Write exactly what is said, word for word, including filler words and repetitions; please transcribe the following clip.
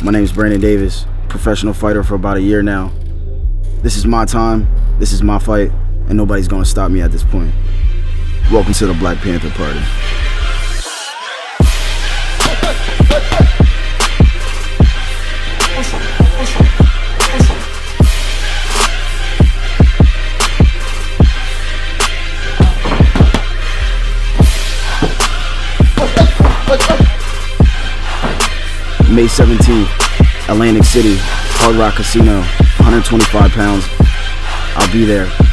My name is Brandon Davis, professional fighter for about a year now. This is my time, this is my fight, and nobody's gonna stop me at this point. Welcome to the Black Panther Party. May seventeenth, Atlantic City, Hard Rock Casino, one hundred twenty-five pounds. I'll be there.